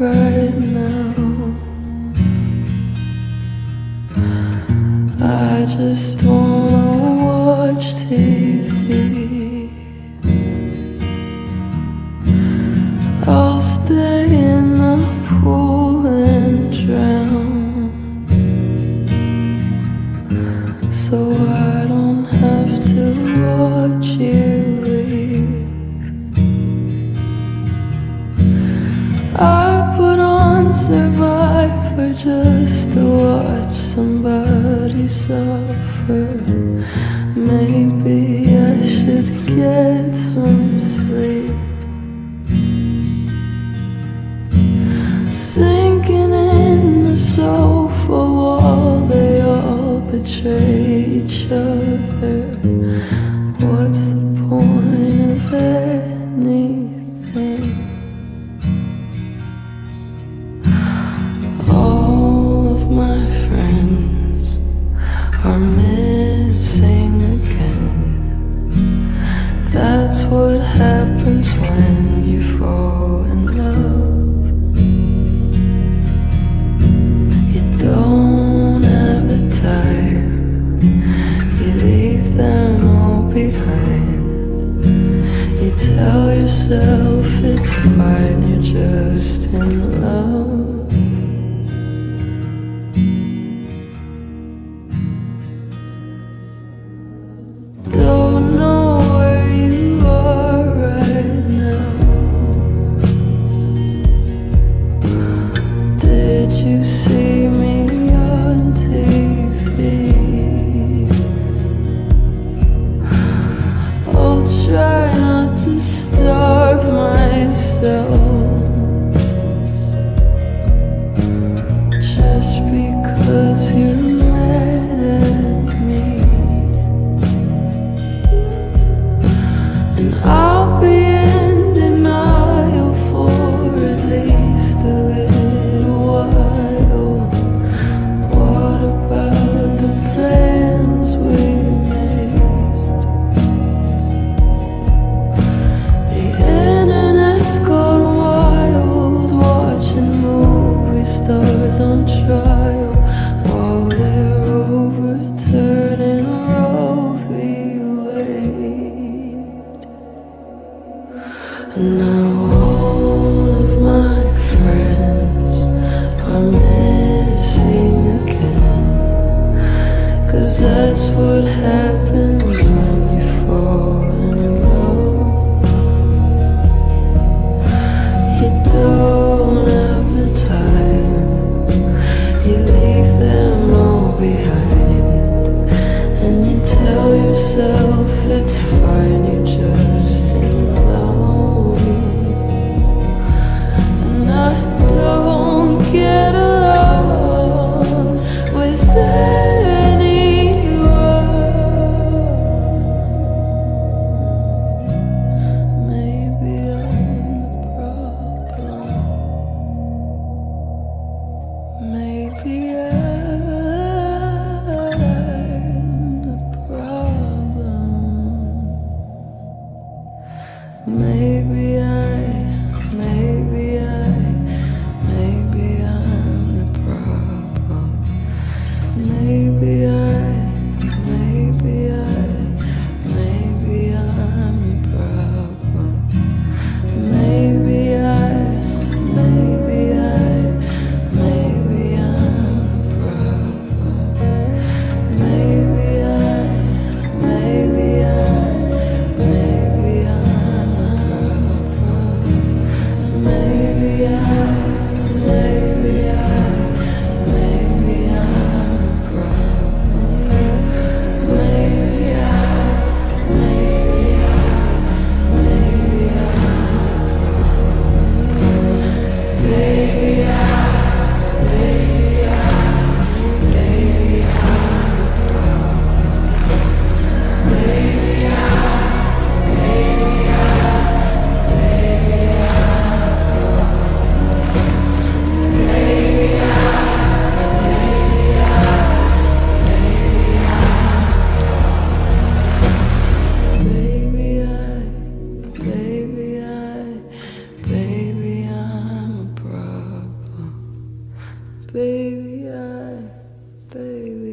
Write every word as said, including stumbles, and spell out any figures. right now. I just wanna watch T V. I'll stay in the pool and drown, so I don't have to watch you leave. I put on Survivor just to watch somebody suffer. Maybe I should get some sleep. Sinking in the sofa wall, they all betray each other. What's the point of anything? All of my friends are missing again. That's what happens when you fall in love. Tell yourself it's fine, you're just in love. Don't know where you are right now. Did you see me on T V? I'll try not to starve myself just because you're mad at me, and I'll be in denial for at least a little while. What about the plans we on trial while they're overturning Roe v. Wade? And now all of my friends are missing again, 'cause that's what happens when you fall in love. You don't behind, and you tell yourself it's fine, you're just alone. And I don't get along with anyone. Maybe I'm the problem. Maybe I Maybe I, maybe I, maybe I'm the problem. Maybe I, maybe I, maybe I'm the problem. Maybe I, maybe I, maybe I'm the problem. Maybe I, maybe I, maybe I'm. Maybe Ai,